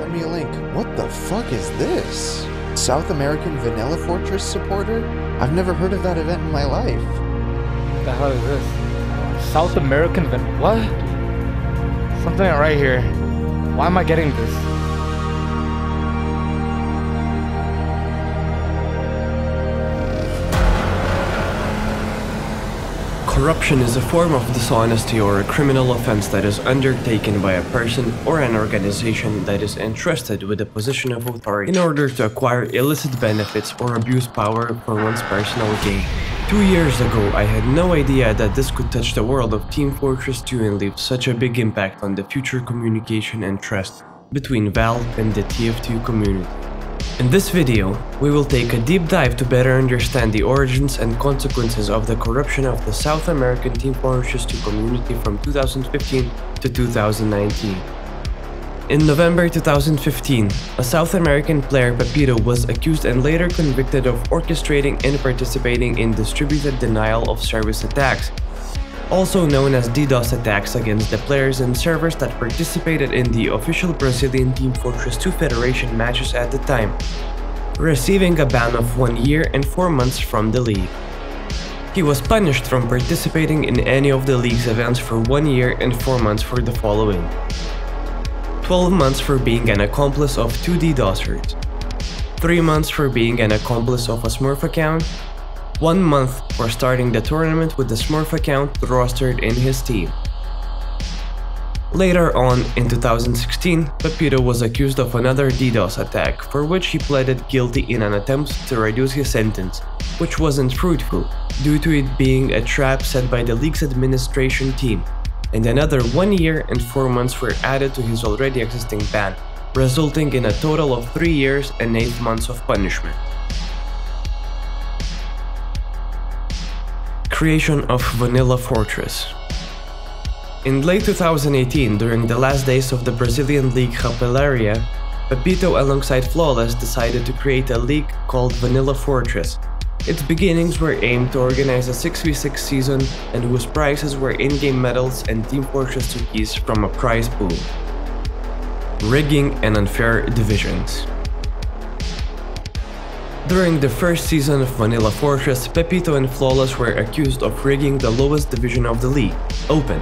sent me a link. What the fuck is this? South American Vanilla Fortress supporter? I've never heard of that event in my life. What the hell is this? South American Van... What? Something right here. Why am I getting this? Corruption is a form of dishonesty or a criminal offense that is undertaken by a person or an organization that is entrusted with a position of authority in order to acquire illicit benefits or abuse power for one's personal gain. 2 years ago, I had no idea that this could touch the world of Team Fortress 2 and leave such a big impact on the future communication and trust between Valve and the TF2 community. In this video, we will take a deep dive to better understand the origins and consequences of the corruption of the South American Team Fortress 2 community from 2015 to 2019. In November 2015, a South American player, Pepito, was accused and later convicted of orchestrating and participating in distributed denial of service attacks, also known as DDoS attacks, against the players and servers that participated in the official Brazilian Team Fortress 2 Federation matches at the time, receiving a ban of 1 year and 4 months from the league. He was punished from participating in any of the league's events for 1 year and 4 months for the following: 12 months for being an accomplice of 2 DDoSers, 3 months for being an accomplice of a Smurf account, 1 month for starting the tournament with the Smurf account rostered in his team. Later on, in 2016, Pepito was accused of another DDoS attack, for which he pleaded guilty in an attempt to reduce his sentence, which wasn't fruitful, due to it being a trap set by the league's administration team, and another 1 year and 4 months were added to his already existing ban, resulting in a total of 3 years and 8 months of punishment. Creation of Vanilla Fortress. In late 2018, during the last days of the Brazilian league Chapelaria, Pepito alongside Flawless decided to create a league called Vanilla Fortress. Its beginnings were aimed to organize a 6v6 season and whose prizes were in-game medals and Team Fortress 2 keys from a prize pool. Rigging and unfair divisions. During the first season of Vanilla Fortress, Pepito and Flawless were accused of rigging the lowest division of the league, Open,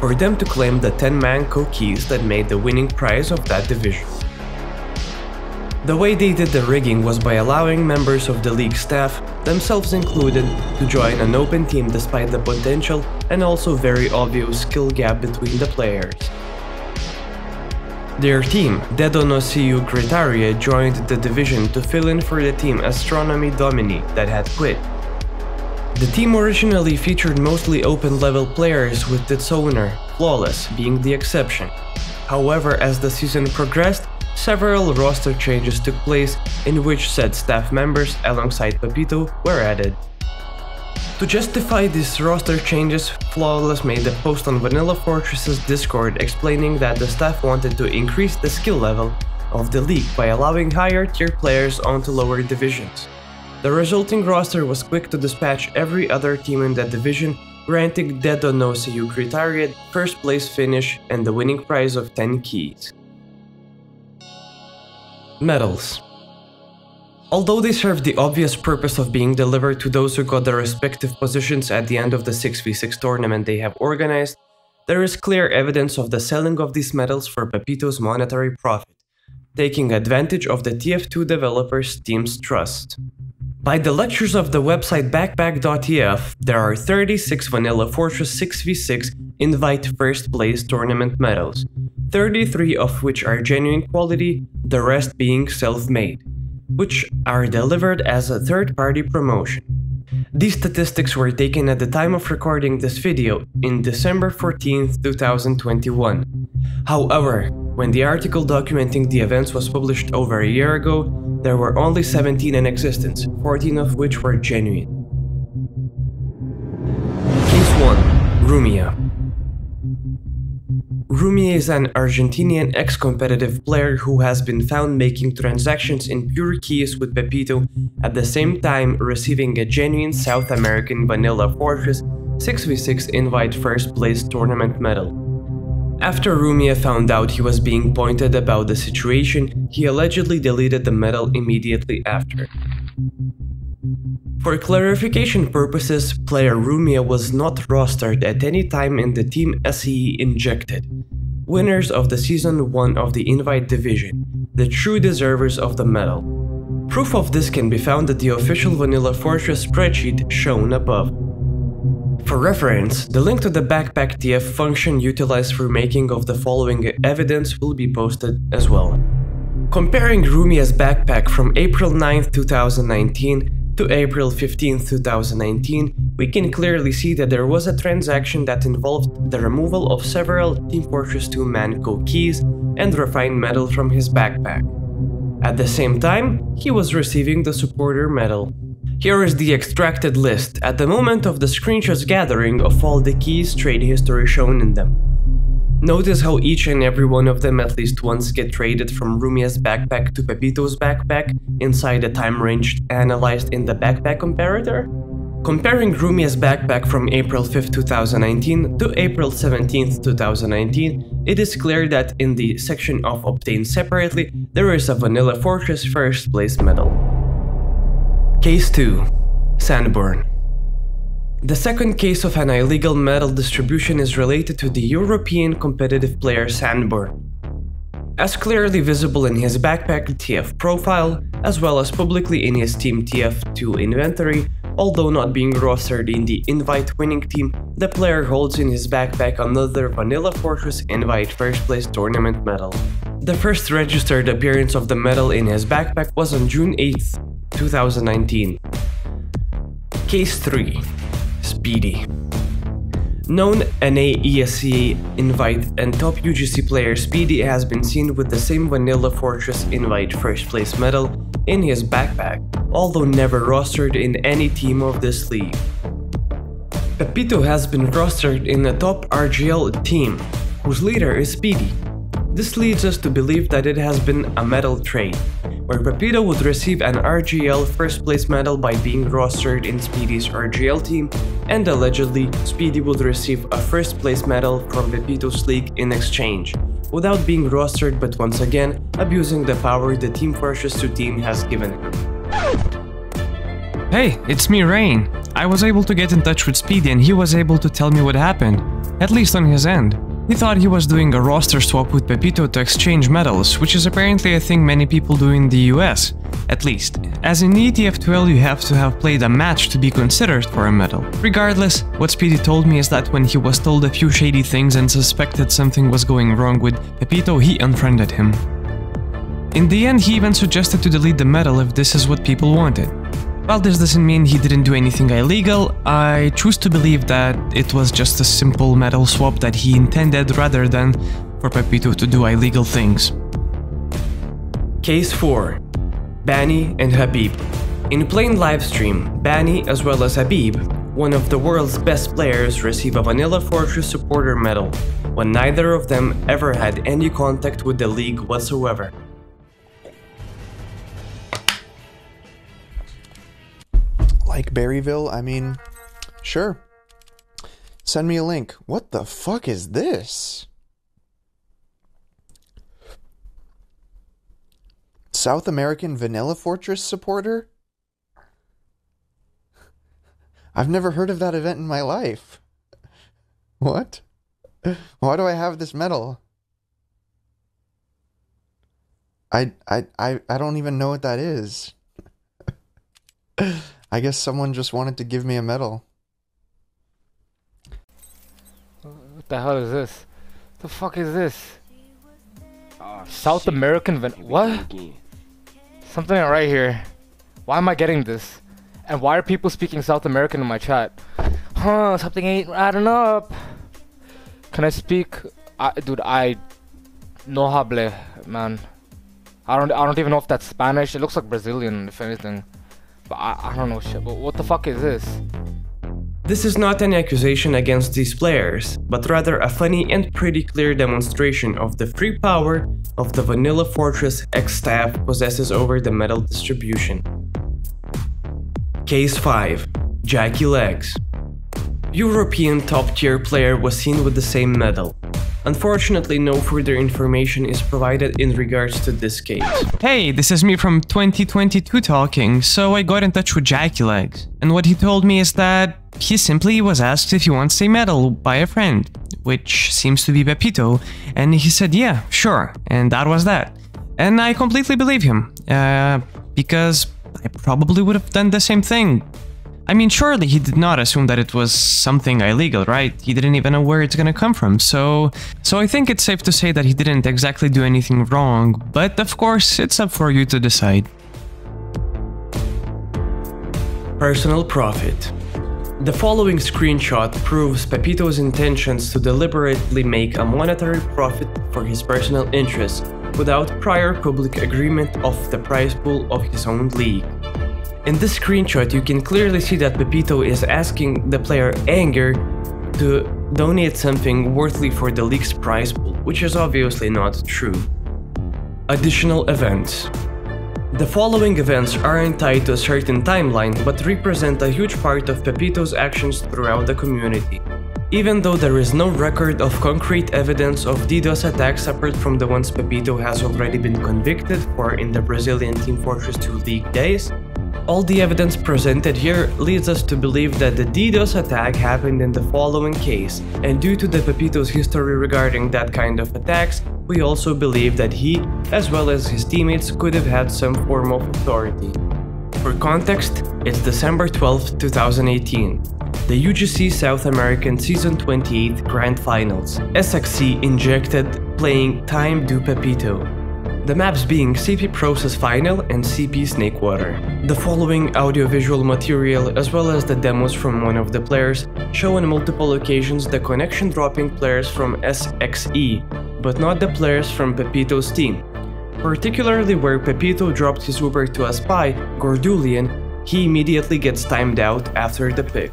for them to claim the 10-man co-keys that made the winning prize of that division. The way they did the rigging was by allowing members of the league staff, themselves included, to join an Open team despite the potential and also very obvious skill gap between the players. Their team, Cicretaria, joined the division to fill in for the team Astronomy Domini that had quit. The team originally featured mostly Open-level players, with its owner, Flawless, being the exception. However, as the season progressed, several roster changes took place in which said staff members, alongside Pepito, were added. To justify these roster changes, Flawless made a post on Vanilla Fortress's Discord explaining that the staff wanted to increase the skill level of the league by allowing higher tier players onto lower divisions. The resulting roster was quick to dispatch every other team in that division, granting Cicretaria first place finish and the winning prize of 10 keys. Medals. Although they served the obvious purpose of being delivered to those who got their respective positions at the end of the 6v6 tournament they have organized, there is clear evidence of the selling of these medals for Pepito's monetary profit, taking advantage of the TF2 developers' team's trust. By the lectures of the website Backpack.tf, there are 36 Vanilla Fortress 6v6 invite first place tournament medals, 33 of which are genuine quality, the rest being self-made, which are delivered as a third-party promotion. These statistics were taken at the time of recording this video, in December 14, 2021. However, when the article documenting the events was published over a year ago, there were only 17 in existence, 14 of which were genuine. Case 1. Rumia. Rumia is an Argentinian ex-competitive player who has been found making transactions in pure keys with Pepito, at the same time receiving a genuine South American Vanilla Fortress 6v6 invite first place tournament medal. After Rumia found out he was being pointed about the situation, he allegedly deleted the medal immediately after. For clarification purposes, player Rumia was not rostered at any time in the Team SEE Injected, winners of the Season 1 of the Invite Division, the true deservers of the medal. Proof of this can be found at the official Vanilla Fortress spreadsheet shown above. For reference, the link to the Backpack.tf function utilized for making of the following evidence will be posted as well. Comparing Rumia's backpack from April 9, 2019 to April 15, 2019, we can clearly see that there was a transaction that involved the removal of several Team Fortress 2 Manco keys and refined metal from his backpack. At the same time, he was receiving the supporter medal. Here is the extracted list, at the moment of the screenshots gathering, of all the keys trade history shown in them. Notice how each and every one of them at least once get traded from Rumia's backpack to Pepito's backpack inside the time range analyzed in the backpack comparator? Comparing Rumia's backpack from April 5, 2019 to April 17, 2019, it is clear that in the section of Obtained Separately, there is a Vanilla Fortress first place medal. Case 2. Sandborn. The second case of an illegal medal distribution is related to the European competitive player Sandborn. As clearly visible in his Backpack.tf profile, as well as publicly in his Team TF2 inventory, although not being rostered in the Invite winning team, the player holds in his backpack another Vanilla Fortress Invite first place tournament medal. The first registered appearance of the medal in his backpack was on June 8th. 2019. Case 3. Speedy. Known NAESC Invite and top UGC player Speedy has been seen with the same Vanilla Fortress Invite first place medal in his backpack, although never rostered in any team of this league. Pepito has been rostered in a top RGL team, whose leader is Speedy. This leads us to believe that it has been a medal trade, where Pepito would receive an RGL first place medal by being rostered in Speedy's RGL team, and allegedly Speedy would receive a first place medal from Pepito's league in exchange, without being rostered but once again abusing the power the Team Fortress 2 team has given him. Hey, it's me, Rain. I was able to get in touch with Speedy and he was able to tell me what happened, at least on his end. He thought he was doing a roster swap with Pepito to exchange medals, which is apparently a thing many people do in the US, at least. As in ETF12, you have to have played a match to be considered for a medal. Regardless, what Speedy told me is that when he was told a few shady things and suspected something was going wrong with Pepito, he unfriended him. In the end, he even suggested to delete the medal if this is what people wanted. While this doesn't mean he didn't do anything illegal, I choose to believe that it was just a simple medal swap that he intended rather than for Pepito to do illegal things. Case 4. Bani and Habib. In plain livestream, Bani as well as Habib, one of the world's best players, receive a Vanilla Fortress supporter medal, when neither of them ever had any contact with the league whatsoever. Like Berryville, I mean, sure. Send me a link. What the fuck is this? South American Vanilla Fortress supporter? I've never heard of that event in my life. What? Why do I have this medal? I don't even know what that is. I guess someone just wanted to give me a medal. What the hell is this? The fuck is this? Oh, South shit. American Van- What? Something right here. Why am I getting this? And why are people speaking South American in my chat? Huh, something ain't adding up. Can I speak? Dude, I... No hable, man. I don't even know if that's Spanish. It looks like Brazilian, if anything. But I don't know shit, but what the fuck is this? This is not an accusation against these players, but rather a funny and pretty clear demonstration of the free power of the Vanilla Fortress X-Staff possesses over the medal distribution. Case 5. JackyLegs. European top tier player was seen with the same medal. Unfortunately, no further information is provided in regards to this case. Hey, this is me from 2022 talking, so I got in touch with JackyLegs. And what he told me is that he simply was asked if he wants a medal by a friend, which seems to be Pepito, and he said yeah, sure, and that was that. And I completely believe him, because I probably would have done the same thing. I mean, surely he did not assume that it was something illegal, right? He didn't even know where it's gonna come from, so I think it's safe to say that he didn't exactly do anything wrong, but of course, it's up for you to decide. Personal profit. The following screenshot proves Pepito's intentions to deliberately make a monetary profit for his personal interests, without prior public agreement of the prize pool of his own league. In this screenshot, you can clearly see that Pepito is asking the player Anger to donate something worthily for the league's prize pool, which is obviously not true. Additional events. The following events aren't tied to a certain timeline, but represent a huge part of Pepito's actions throughout the community. Even though there is no record of concrete evidence of DDoS attacks separate from the ones Pepito has already been convicted for in the Brazilian Team Fortress 2 League days, all the evidence presented here leads us to believe that the DDoS attack happened in the following case, and due to the Pepito's history regarding that kind of attacks, we also believe that he, as well as his teammates, could have had some form of authority. For context, it's December 12, 2018, the UGC South American Season 28 Grand Finals. SXC injected playing Time do Pepito. The maps being CP Process Final and CP Snakewater. The following audiovisual material, as well as the demos from one of the players, show on multiple occasions the connection dropping players from SXE, but not the players from Pepito's team. Particularly where Pepito dropped his Uber to a spy, Gordulian, he immediately gets timed out after the pick.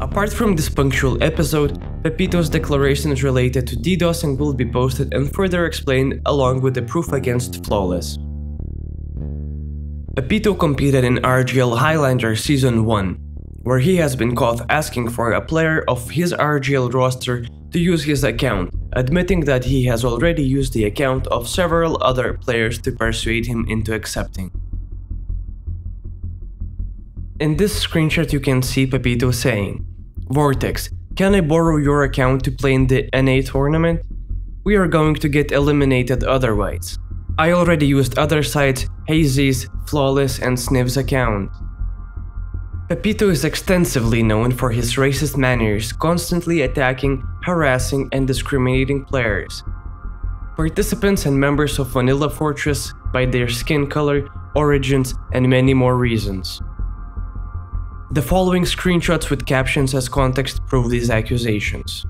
Apart from this punctual episode, Pepito's declaration is related to DDoS and will be posted and further explained along with the proof against Flawless. Pepito competed in RGL Highlander Season 1, where he has been caught asking for a player of his RGL roster to use his account, admitting that he has already used the account of several other players to persuade him into accepting. In this screenshot you can see Pepito saying, "Vortex, can I borrow your account to play in the NA tournament? We are going to get eliminated otherwise. I already used other sites, Hazy's, Flawless and Sniv's account." Pepito is extensively known for his racist manners, constantly attacking, harassing and discriminating players. Participants and members of Vanilla Fortress by their skin color, origins and many more reasons. The following screenshots with captions as context prove these accusations.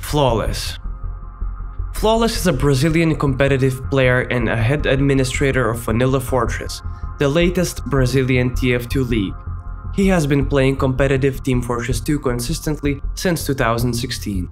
Flawless. Flawless is a Brazilian competitive player and a head administrator of Vanilla Fortress, the latest Brazilian TF2 league. He has been playing competitive Team Fortress 2 consistently since 2016.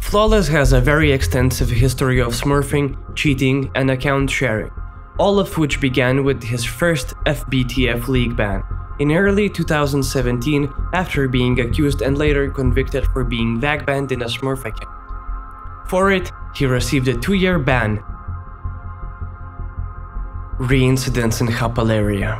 Flawless has a very extensive history of smurfing, cheating and account sharing, all of which began with his first FBTF league ban. In early 2017, after being accused and later convicted for being backbanned in a Smurf account. For it, he received a 2-year ban. Reincidents in Chapelaria.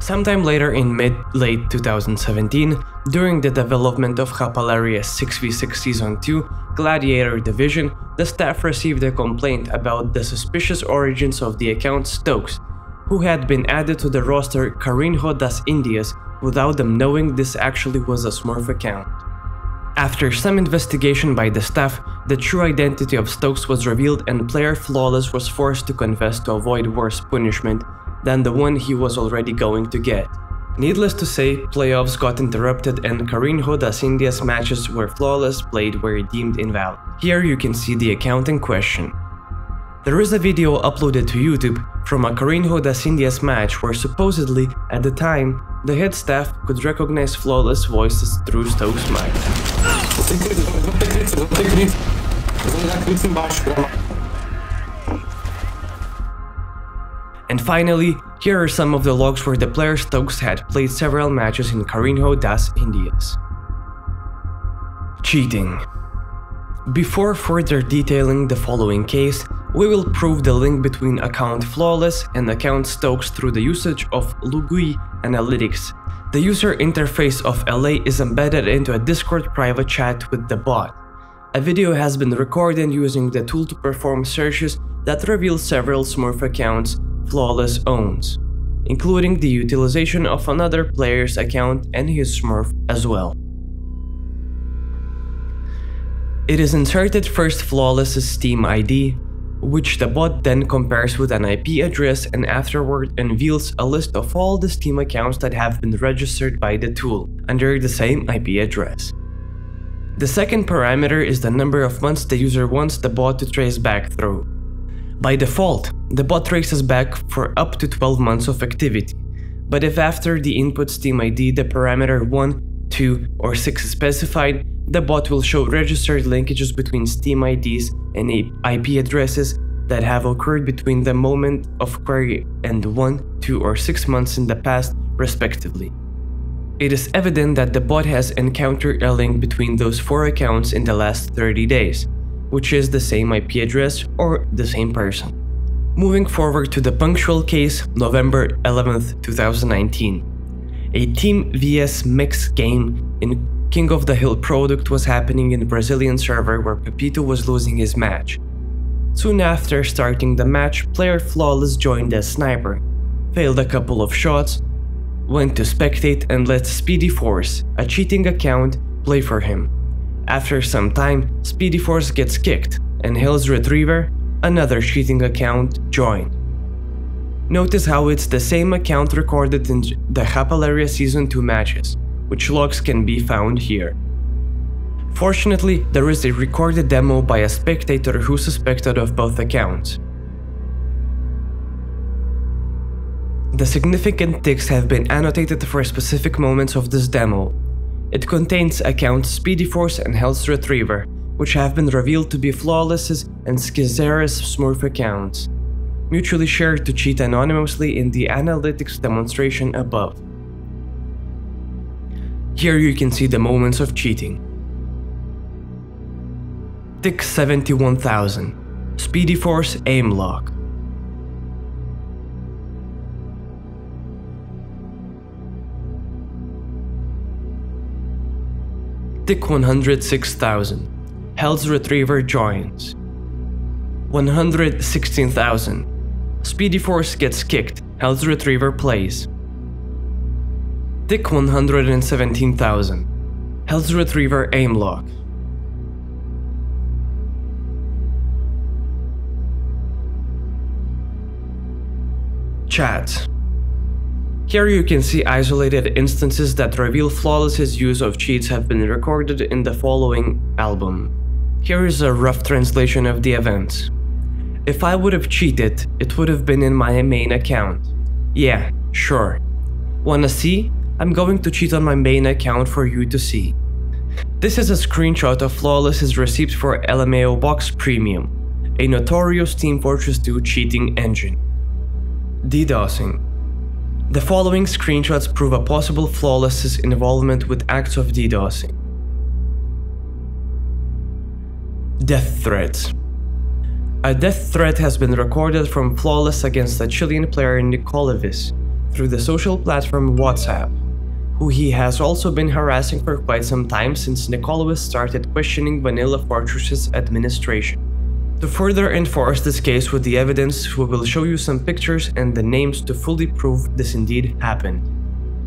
Sometime later in mid-late 2017, during the development of Chapelaria 6v6 Season 2 Gladiator Division, the staff received a complaint about the suspicious origins of the account Stokes, who had been added to the roster Carinho das Indias without them knowing this actually was a Smurf account. After some investigation by the staff, the true identity of Stokes was revealed and player Flawless was forced to confess to avoid worse punishment, than the one he was already going to get. Needless to say, playoffs got interrupted and Carinho das Indias matches where Flawless played were deemed invalid. Here you can see the account in question. There is a video uploaded to YouTube from a Carinho das Indias match where supposedly, at the time, the head staff could recognize Flawless voices through Stoke's mic. And finally, here are some of the logs where the player Stokes had played several matches in Carinho das Indias. Cheating. Before further detailing the following case, we will prove the link between account Flawless and account Stokes through the usage of Lugui Analytics. The user interface of LA is embedded into a Discord private chat with the bot. A video has been recorded using the tool to perform searches that reveal several Smurf accounts Flawless owns, including the utilization of another player's account and his Smurf as well. It is inserted first Flawless's Steam ID, which the bot then compares with an IP address and afterward unveils a list of all the Steam accounts that have been registered by the tool under the same IP address. The second parameter is the number of months the user wants the bot to trace back through. By default, the bot traces back for up to 12 months of activity, but if after the input Steam ID the parameter 1, 2, or 6 is specified, the bot will show registered linkages between Steam IDs and IP addresses that have occurred between the moment of query and 1, 2, or 6 months in the past, respectively. It is evident that the bot has encountered a link between those 4 accounts in the last 30 days, which is the same IP address or the same person. Moving forward to the punctual case, November 11th, 2019. A Team vs Mix game in King of the Hill product was happening in the Brazilian server where Pepito was losing his match. Soon after starting the match, player Flawless joined as sniper, failed a couple of shots, went to spectate and let Speedy Force, a cheating account, play for him. After some time, Speedy Force gets kicked and Hill's Retriever, another cheating account, joined. Notice how it's the same account recorded in the Chapelaria Season 2 matches, which logs can be found here. Fortunately, there is a recorded demo by a spectator who suspected of both accounts. The significant ticks have been annotated for specific moments of this demo. It contains accounts Speedy Force and Hell's Retriever, which have been revealed to be Flawless's and Schizera's Smurf accounts, mutually shared to cheat anonymously in the analytics demonstration above. Here you can see the moments of cheating. Tick 71,000, Speedy Force aim lock. Tick 106,000, Hell's Retriever joins. 116,000, Speedy Force gets kicked, Hell's Retriever plays. Tick 117,000, Hell's Retriever aim lock. Chats. Here you can see isolated instances that reveal Flawless's use of cheats have been recorded in the following album. Here is a rough translation of the events. If I would have cheated, it would have been in my main account. Yeah, sure. Wanna see? I'm going to cheat on my main account for you to see. This is a screenshot of Flawless's receipts for LMAO Box Premium, a notorious Team Fortress 2 cheating engine. DDoSing. The following screenshots prove a possible Flawless's involvement with acts of DDoSing. Death threats. A death threat has been recorded from Flawless against the Chilean player Nicolavis through the social platform WhatsApp, who he has also been harassing for quite some time since Nicolavis started questioning Vanilla Fortress's administration. To further enforce this case with the evidence, we will show you some pictures and the names to fully prove this indeed happened.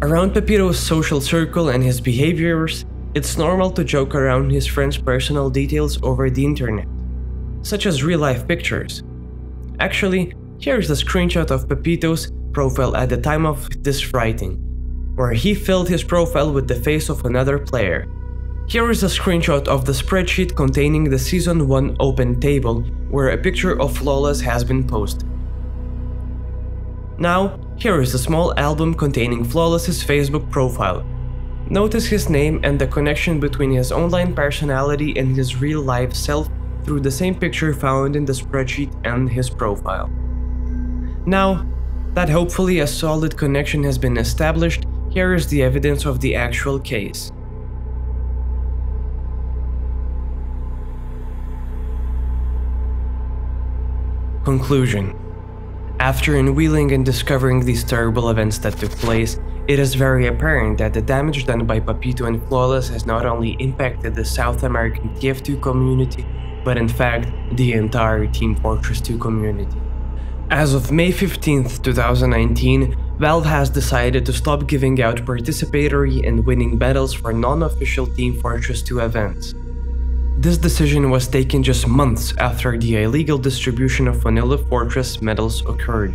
Around Pepito's social circle and his behaviors, it's normal to joke around his friends' personal details over the internet, such as real-life pictures. Actually, here's a screenshot of Pepito's profile at the time of this writing, where he filled his profile with the face of another player. Here is a screenshot of the spreadsheet containing the Season 1 open table, where a picture of Flawless has been posted. Now, here is a small album containing Flawless's Facebook profile. Notice his name and the connection between his online personality and his real-life self through the same picture found in the spreadsheet and his profile. Now that hopefully a solid connection has been established, here is the evidence of the actual case. Conclusion. After unveiling and discovering these terrible events that took place, it is very apparent that the damage done by Pepito and Flawless has not only impacted the South American TF2 community, but in fact the entire Team Fortress 2 community. As of May 15th, 2019, Valve has decided to stop giving out participatory and winning medals for non-official Team Fortress 2 events. This decision was taken just months after the illegal distribution of Vanilla Fortress medals occurred.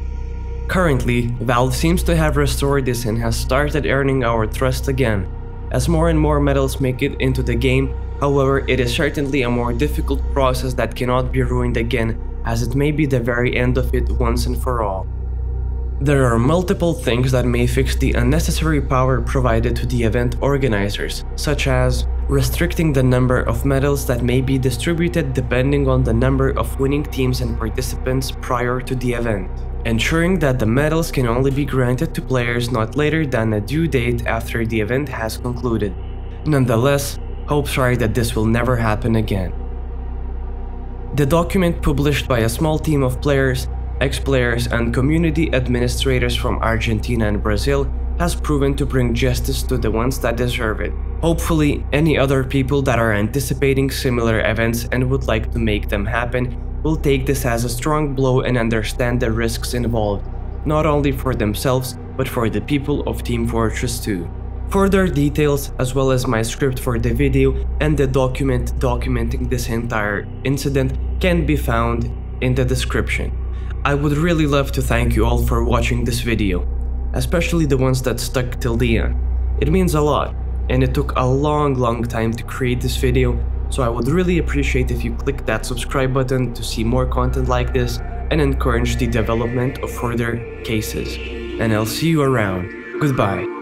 Currently, Valve seems to have restored this and has started earning our trust again, as more and more medals make it into the game. However, it is certainly a more difficult process that cannot be ruined again, as it may be the very end of it once and for all. There are multiple things that may fix the unnecessary power provided to the event organizers, such as restricting the number of medals that may be distributed depending on the number of winning teams and participants prior to the event, ensuring that the medals can only be granted to players not later than a due date after the event has concluded. Nonetheless, hopes are that this will never happen again. The document published by a small team of players, ex-players and community administrators from Argentina and Brazil has proven to bring justice to the ones that deserve it. Hopefully, any other people that are anticipating similar events and would like to make them happen will take this as a strong blow and understand the risks involved, not only for themselves but for the people of Team Fortress 2. Further details, as well as my script for the video and the document documenting this entire incident, can be found in the description. I would really love to thank you all for watching this video, especially the ones that stuck till the end. It means a lot, and it took a long time to create this video, so I would really appreciate if you click that subscribe button to see more content like this and encourage the development of further cases. And I'll see you around. Goodbye.